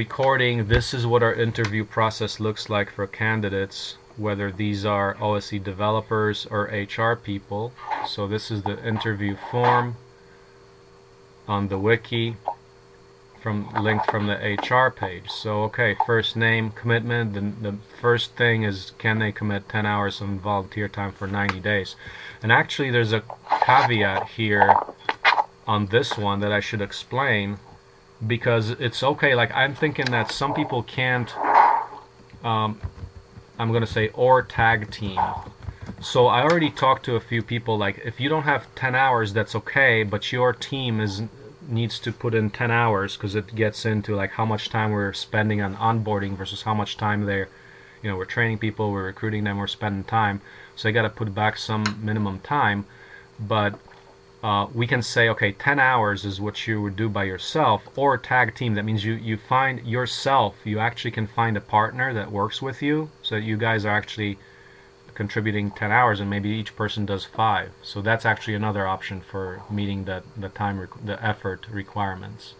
Recording, this is what our interview process looks like for candidates, whether these are OSE developers or HR people. So this is the interview form on the wiki linked from the HR page. So okay, first name, commitment. The first thing is, can they commit 10 hours of volunteer time for 90 days? And actually there's a caveat here on this one that I should explain, because it's okay, like I'm thinking that some people can't I'm gonna say or tag team. So I already talked to a few people, like if you don't have 10 hours that's okay, but your team needs to put in 10 hours, because it gets into like how much time we're spending on onboarding versus how much time they're, you know, we're training people, we're recruiting them, we're spending time, so they got to put back some minimum time. But we can say, okay, 10 hours is what you would do by yourself, or tag team. That means you find yourself, you actually can find a partner that works with you, so that you guys are actually contributing 10 hours and maybe each person does 5. So that's actually another option for meeting the effort requirements.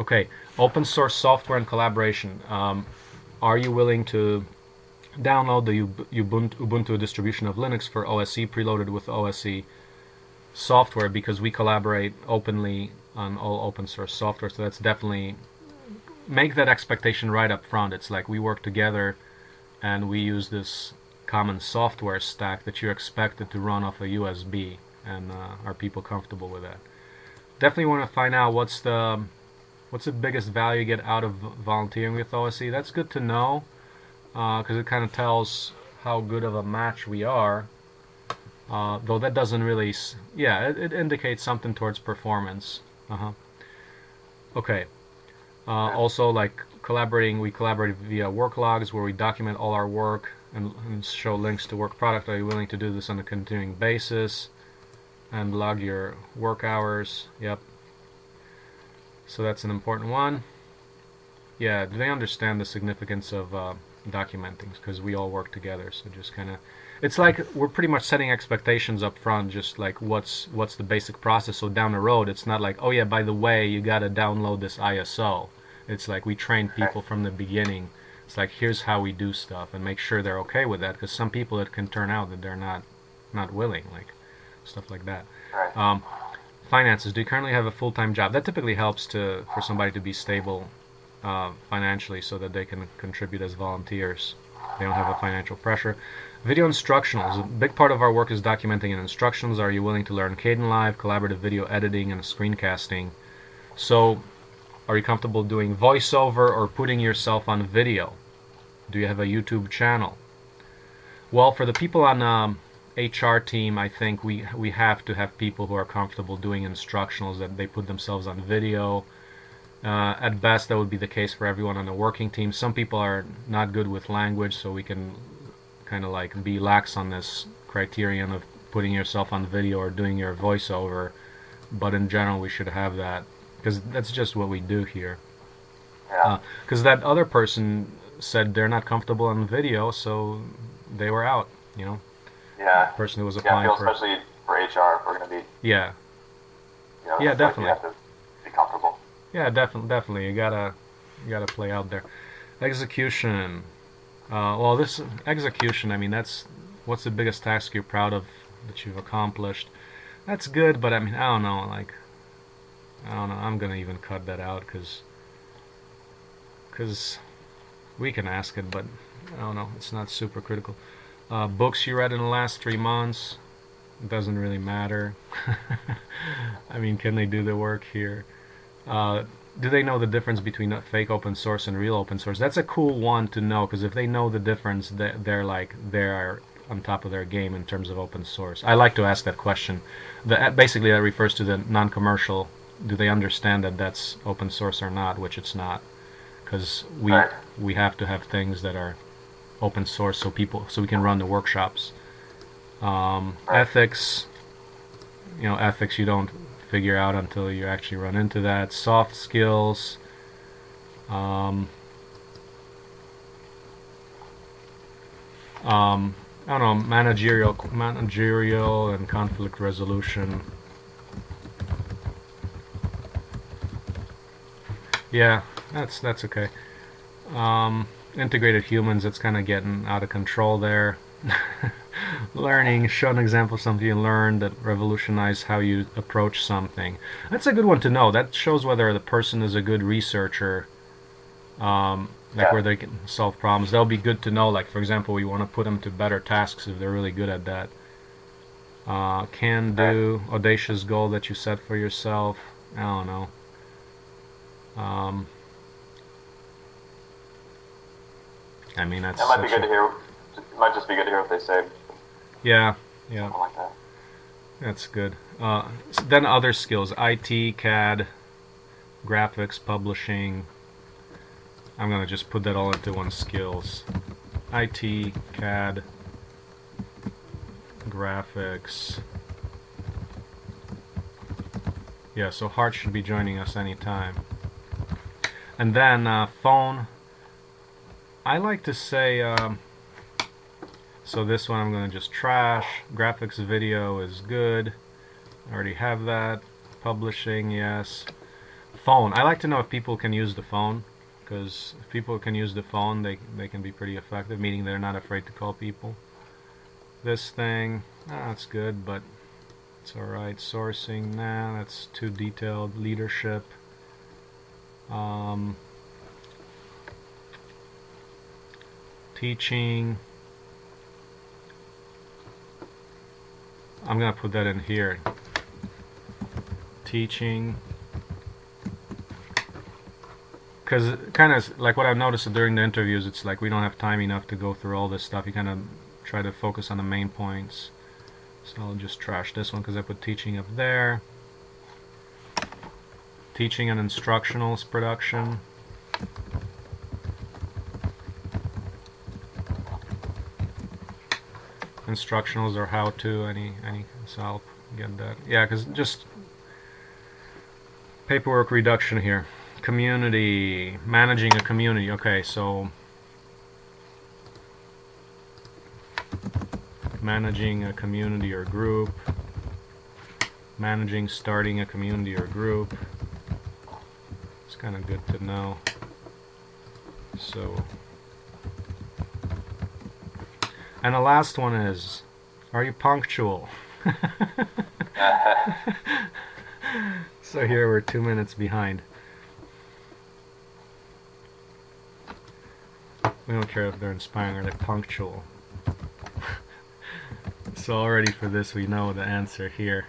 Okay, open source software and collaboration. Are you willing to download the Ubuntu distribution of Linux for OSE preloaded with OSE software, because we collaborate openly on all open source software? So that's definitely, make that expectation right up front. It's like we work together and we use this common software stack that you're expected to run off a USB, and are people comfortable with that? Definitely want to find out what's the biggest value you get out of volunteering with OSE. That's good to know, because it kind of tells how good of a match we are. Though that doesn't really, yeah, it indicates something towards performance. Okay. Also, like collaborating, we collaborate via work logs where we document all our work and show links to work product. Are you willing to do this on a continuing basis? And log your work hours. Yep. So that's an important one. Yeah, do they understand the significance of documenting? Because we all work together, so just kind of, it's like we're pretty much setting expectations up front, just like what's the basic process. So down the road, it's not like, oh yeah, by the way, you got to download this ISO. It's like we train people from the beginning. It's like, here's how we do stuff, and make sure they're okay with that, because some people, it can turn out that they're not willing, like stuff like that. Finances. Do you currently have a full-time job? That typically helps for somebody to be stable financially, so that they can contribute as volunteers. They don't have a financial pressure. Video instructionals. A big part of our work is documenting and instructions. Are you willing to learn CadenLive, collaborative video editing, and screencasting? So, are you comfortable doing voiceover or putting yourself on video? Do you have a YouTube channel? Well, for the people on HR team, I think we have to have people who are comfortable doing instructionals, that they put themselves on video. At best, that would be the case for everyone on the working team. Some people are not good with language, so we can kind of like be lax on this criterion of putting yourself on video or doing your voiceover, but in general we should have that, because that's just what we do here. Because that other person said they're not comfortable on video, so they were out, you know. Yeah. The person who was applying, yeah, especially for HR, if we're going to be. Yeah. You know, yeah, definitely. Like, you have to be comfortable. Yeah, definitely. You gotta play out there. Execution. Well, this execution, I mean, that's, what's the biggest task you're proud of that you've accomplished? That's good, but I mean, I don't know, like, I don't know, I'm gonna even cut that out, cause we can ask it, but I don't know, it's not super critical. Books you read in the last 3 months, it doesn't really matter. I mean, can they do the work here? Do they know the difference between fake open source and real open source? That's a cool one to know, because if they know the difference, they're like, they're on top of their game in terms of open source. I like to ask that question. Basically, that refers to the non-commercial. Do they understand that that's open source or not? Which it's not, because we have to have things that are open source, so we can run the workshops. Ethics. You know, ethics. You don't figure out until you actually run into that. Soft skills. I don't know, managerial and conflict resolution. Yeah. that's okay. Integrated humans, it's kind of getting out of control there. Learning, show an example of something you learned that revolutionized how you approach something. That's a good one to know. That shows whether the person is a good researcher, where they can solve problems. That'll be good to know. Like, for example, we want to put them to better tasks if they're really good at that. Can do, audacious goal that you set for yourself. I don't know. I mean, that's. It might be good to hear. It might just be good to hear what they say. Yeah, yeah. Something like that. That's good. Then other skills: IT, CAD, graphics, publishing. I'm gonna just put that all into one skills. IT, CAD, graphics. Yeah. So Hart should be joining us anytime. And then phone. I like to say, so this one I'm going to just trash. Graphics video is good. I already have that. Publishing, yes. Phone. I like to know if people can use the phone, because if people can use the phone, they can be pretty effective, meaning they're not afraid to call people. This thing, that's good, but it's alright. Sourcing, nah, that's too detailed. Leadership. Teaching. I'm going to put that in here. Teaching. Because kind of like what I've noticed during the interviews, it's like we don't have time enough to go through all this stuff. You kind of try to focus on the main points. So I'll just trash this one because I put teaching up there. Teaching and instructionals production. Instructionals or how to, any, so I'll get that. Yeah, because just paperwork reduction here. Community, managing a community. Okay, so managing a community or group, managing, starting a community or group. It's kind of good to know. So. And the last one is, are you punctual? So here we're 2 minutes behind. We don't care if they're inspiring or they're punctual. So already for this we know the answer here.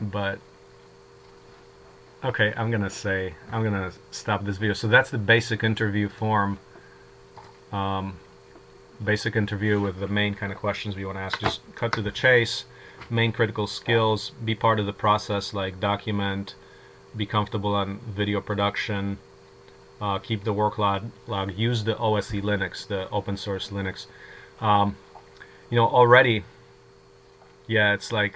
But okay, I'm gonna stop this video. So that's the basic interview form. Basic interview with the main kind of questions we want to ask. Just cut to the chase, main critical skills, be part of the process, like document, be comfortable on video production, keep the work log, use the OSE Linux, the open source Linux. You know, already, yeah, it's like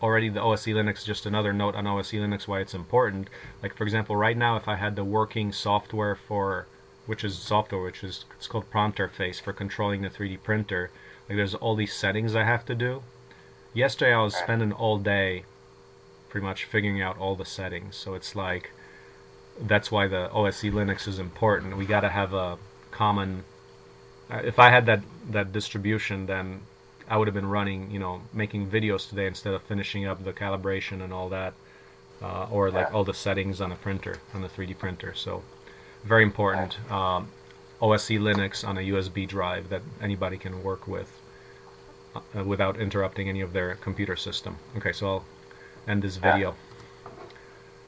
already the OSE Linux, just another note on OSE Linux, why it's important. Like, for example, right now if I had the working software for it's called Pronterface for controlling the 3D printer. Like, there's all these settings I have to do. Yesterday I was spending all day pretty much figuring out all the settings. So it's like, that's why the OSE Linux is important. We got to have a common. If I had that distribution, then I would have been running, you know, making videos today instead of finishing up the calibration and all that, or like all the settings on a printer, on the 3D printer. So. Very important. OSE Linux on a USB drive that anybody can work with without interrupting any of their computer system. Okay, so I'll end this video.